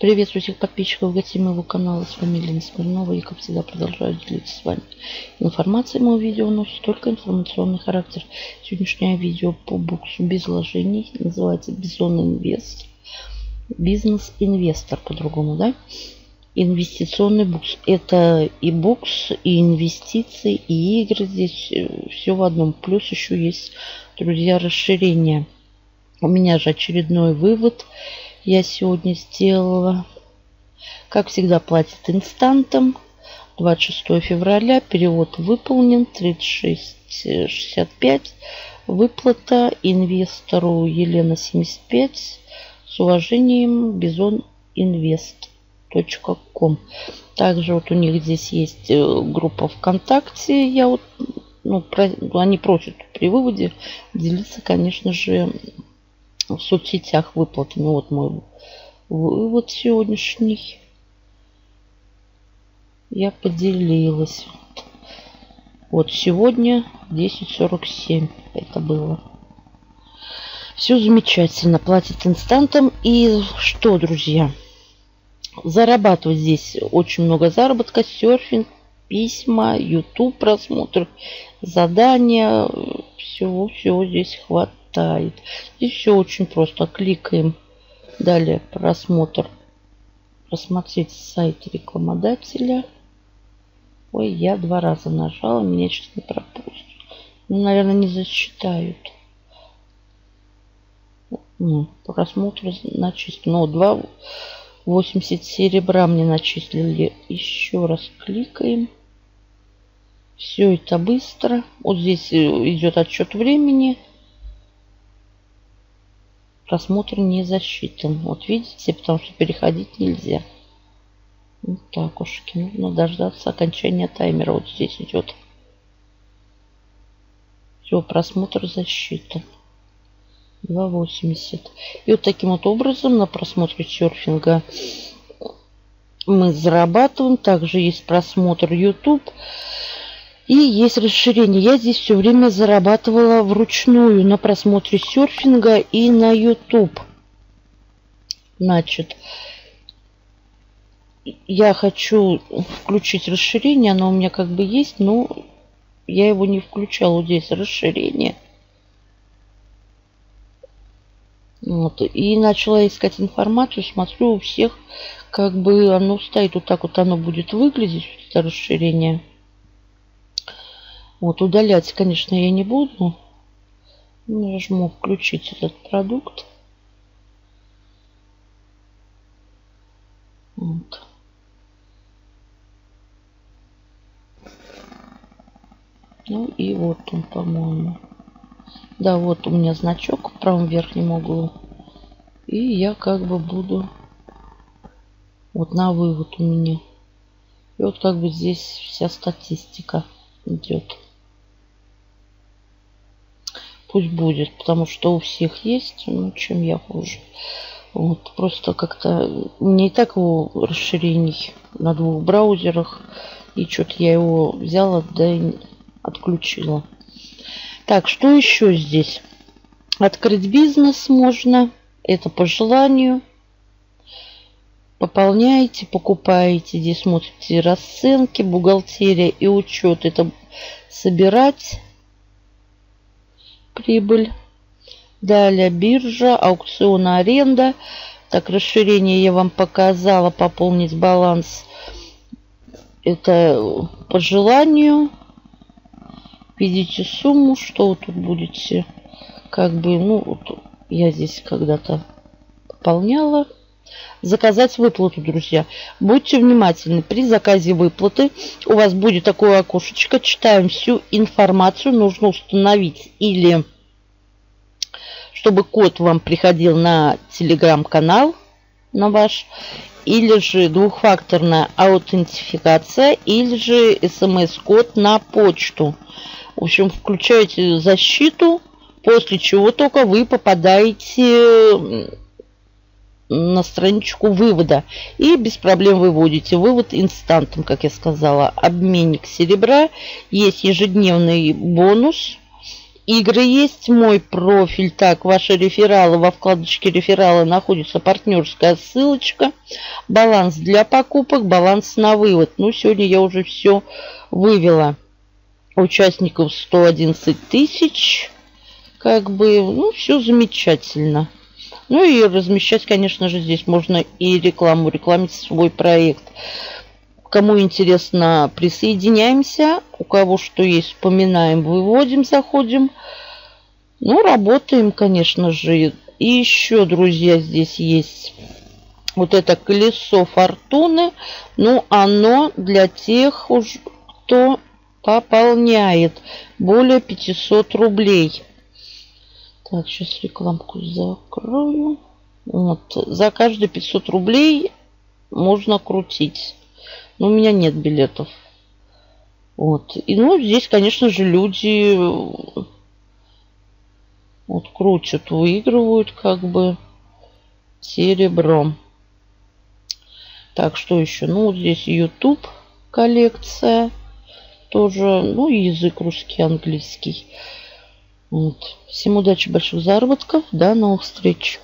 Приветствую всех подписчиков и гостей моего канала. С вами Елена Смирнова. Я, как всегда, продолжаю делиться с вами информацией. Мое видео носит только информационный характер. Сегодняшнее видео по буксу без вложений. Называется BizonInvest. Бизнес-инвестор по-другому, да? Инвестиционный букс. Это и букс, и инвестиции, и игры. Здесь все в одном. Плюс еще есть, друзья, расширение. У меня же очередной вывод. Я сегодня сделала, как всегда, платит инстантом. 26 февраля перевод выполнен, 36,65. Выплата инвестору Елена 75. С уважением, BizonInvest.com. Также вот у них здесь есть группа ВКонтакте. Я вот, они просят при выводе делиться, конечно же, в соцсетях выплатами. Вот мой вывод сегодняшний. Я поделилась. Вот сегодня 10:47 это было. Все замечательно. Платит инстантом. И что, друзья? Зарабатывать здесь очень много заработка. Серфинг, письма, YouTube просмотр, задания. Всего здесь хватает. Здесь все очень просто. Кликаем. Далее просмотр. Просмотреть сайт рекламодателя. Ой, я 2 раза нажала. Меня сейчас не пропустят. Наверное, не засчитают. Просмотр начислено. 2,80 серебра мне начислили. Еще раз кликаем. Все это быстро. Вот здесь идет отчет времени. Просмотр не засчитан. Вот видите, потому что переходить нельзя. Вот так уж. Нужно дождаться окончания таймера. Вот здесь идет. Все, просмотр засчитан. 2,80. И вот таким вот образом на просмотре серфинга мы зарабатываем. Также есть просмотр YouTube. И есть расширение. Я здесь все время зарабатывала вручную на просмотре серфинга и на YouTube. Значит, я хочу включить расширение. Оно у меня как бы есть, но я его не включала. Вот здесь расширение. Вот. И начала искать информацию. Смотрю, у всех как бы оно стоит. Вот так вот оно будет выглядеть, это расширение. Вот, удалять, конечно, я не буду. Нажму включить этот продукт. Вот. Ну и вот он, по-моему. Да, вот у меня значок в правом верхнем углу. И я как бы буду... Вот на вывод у меня. И вот как бы здесь вся статистика идет. Пусть будет, потому что у всех есть, чем я хуже. Вот, просто как-то мне и так его расширений на 2 браузерах. И что-то я его взяла, да и отключила. Так, что еще здесь? Открыть бизнес можно. Это по желанию. Пополняете, покупаете. Здесь смотрите расценки, бухгалтерия и учет. Это собирать. Прибыль. Далее биржа, аукцион, аренда. Так, расширение я вам показала. Пополнить баланс. Это по желанию. Видите сумму, что вы тут будете. Как бы, вот я здесь когда-то пополняла. Заказать выплату, друзья. Будьте внимательны. При заказе выплаты у вас будет такое окошечко. Читаем всю информацию. Нужно установить или чтобы код вам приходил на телеграм-канал, на ваш, или же двухфакторная аутентификация, или же смс-код на почту. В общем, включаете защиту, после чего только вы попадаете на страничку вывода и без проблем выводите вывод инстантом, как я сказала. Обменник серебра, есть ежедневный бонус игры есть, мой профиль. Так, ваши рефералы, во вкладочке рефералы находится партнерская ссылочка. Баланс для покупок, баланс на вывод. Ну, сегодня я уже все вывела. Участников 111 тысяч. Как бы, ну, все замечательно. Ну и размещать, конечно же, здесь можно и рекламу, рекламить свой проект. Кому интересно, присоединяемся. У кого что есть, вспоминаем, выводим, заходим. Ну, работаем, конечно же. И еще, друзья, здесь есть вот это колесо фортуны. Ну, оно для тех, кто пополняет более 500 рублей. Так, сейчас рекламку закрою. Вот. За каждые 500 рублей можно крутить. Но у меня нет билетов. Вот. И ну здесь, конечно же, люди вот крутят, выигрывают как бы серебром. Так, что еще? Ну, вот здесь YouTube коллекция. Тоже, ну, язык русский, английский. Вот. Всем удачи, больших заработков. До новых встреч.